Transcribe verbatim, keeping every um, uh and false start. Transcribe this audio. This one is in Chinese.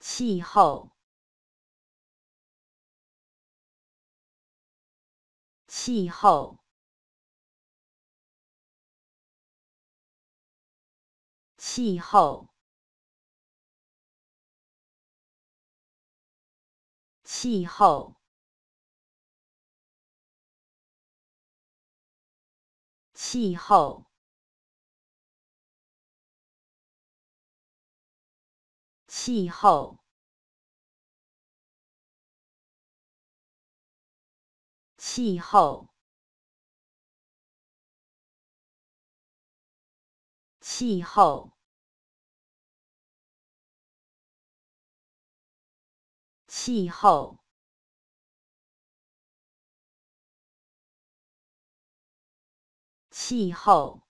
气候，气候，气候，气候，气候。 气候，气候，气候，气候，气候。